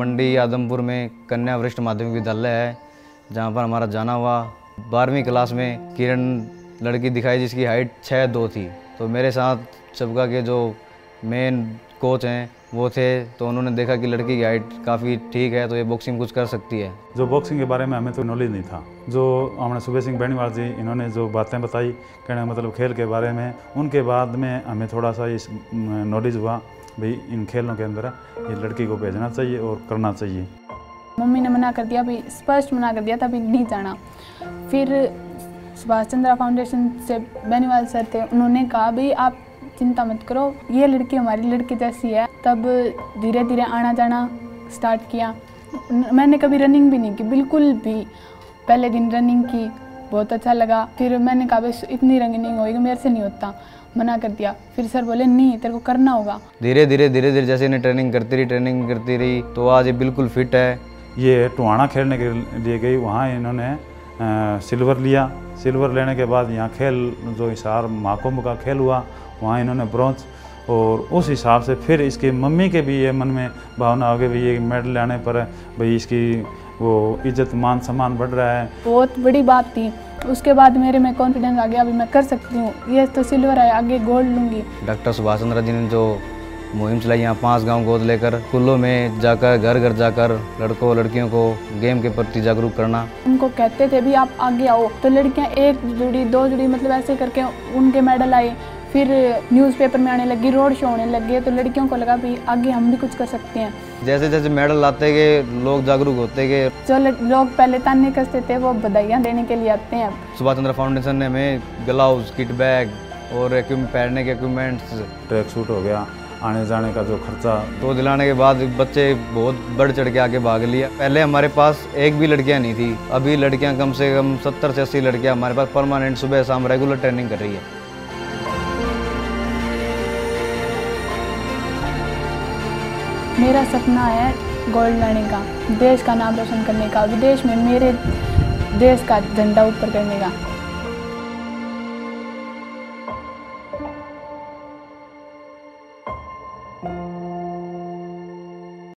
मंडी आदमपुर में कन्या वरिष्ठ माध्यमिक विद्यालय है, जहाँ पर हमारा जाना हुआ। 12वीं क्लास में किरण लड़की दिखाई जिसकी हाइट 6'2" थी। तो मेरे साथ सबका के जो मेन कोच हैं वो थे, तो उन्होंने देखा कि लड़की की हाइट काफ़ी ठीक है तो ये बॉक्सिंग कुछ कर सकती है। जो बॉक्सिंग के बारे में हमें तो नॉलेज नहीं था, जो हमारे सुभाष सिंह बेनीवाल जी इन्होंने जो बातें बताई कहने मतलब खेल के बारे में, उनके बाद में हमें थोड़ा सा इस नॉलेज हुआ भाई इन खेलों के अंदर ये लड़की को भेजना चाहिए और करना चाहिए। मम्मी ने मना कर दिया, भाई स्पष्ट मना कर दिया था भी नहीं जाना। फिर सुभाष चंद्रा फाउंडेशन से बेनीवाल सर थे, उन्होंने कहा भाई आप चिंता मत करो, ये लड़की हमारी लड़की जैसी है। तब धीरे धीरे आना जाना स्टार्ट किया। मैंने कभी रनिंग भी नहीं की, बिल्कुल भी। पहले दिन रनिंग की, बहुत अच्छा लगा। फिर मैंने कहा बस इतनी रनिंग होगी मेरे से नहीं होता, मना कर दिया। फिर सर बोले नहीं तेरे को करना होगा। धीरे धीरे जैसे इन्हें ट्रेनिंग करती रही तो आज ये बिल्कुल फिट है। ये टुहाना खेलने के लिए गई, वहाँ इन्होंने सिल्वर लिया। सिल्वर लेने के बाद यहाँ खेल जो हिसार महाकुंभ का खेल हुआ वहाँ इन्होंने ब्रॉन्ज, और उस हिसाब से फिर इसकी मम्मी के भी ये मन में भावना हो गई भाई ये मेडल लाने पर भाई इसकी वो इज्जत मान सम्मान बढ़ रहा है। बहुत बड़ी बात थी। उसके बाद मेरे में कॉन्फिडेंस आ गया, अभी मैं कर सकती हूँ, ये तो सिल्वर है, आगे गोल्ड लूँगी। डॉक्टर सुभाष चंद्र जी ने जो मुहिम चलाई, यहाँ 5 गांव गोद लेकर स्कूलों में जाकर घर जाकर लड़कों लड़कियों को गेम के प्रति जागरूक करना। उनको कहते थे भी आप आगे आओ, तो लड़कियाँ 1 जोड़ी 2 जोड़ी मतलब ऐसे करके उनके मेडल आए। फिर न्यूज़पेपर में आने लगी, रोड शो होने लगे, तो लड़कियों को लगा भी आगे हम भी कुछ कर सकते हैं। जैसे जैसे मेडल आते गए लोग जागरूक होते गए। जो लोग पहले ताने कसते थे वो बधाइयाँ देने के लिए आते हैं। सुभाष चंद्र फाउंडेशन ने हमें ग्लव्स, किट बैग और पहनने के इक्विपमेंट्स, ट्रैक सूट हो गया, आने जाने का जो खर्चा तो दिलाने के बाद बच्चे बहुत बढ़ चढ़ के आगे भाग लिया। पहले हमारे पास 1 भी लड़कियां नहीं थी, अभी लड़कियां कम से कम 70 से 80 लड़कियां हमारे पास परमानेंट सुबह शाम रेगुलर ट्रेनिंग कर रही है। मेरा सपना है गोल्ड लाने का, देश का नाम रोशन करने का, विदेश में मेरे देश का झंडा ऊपर करने का।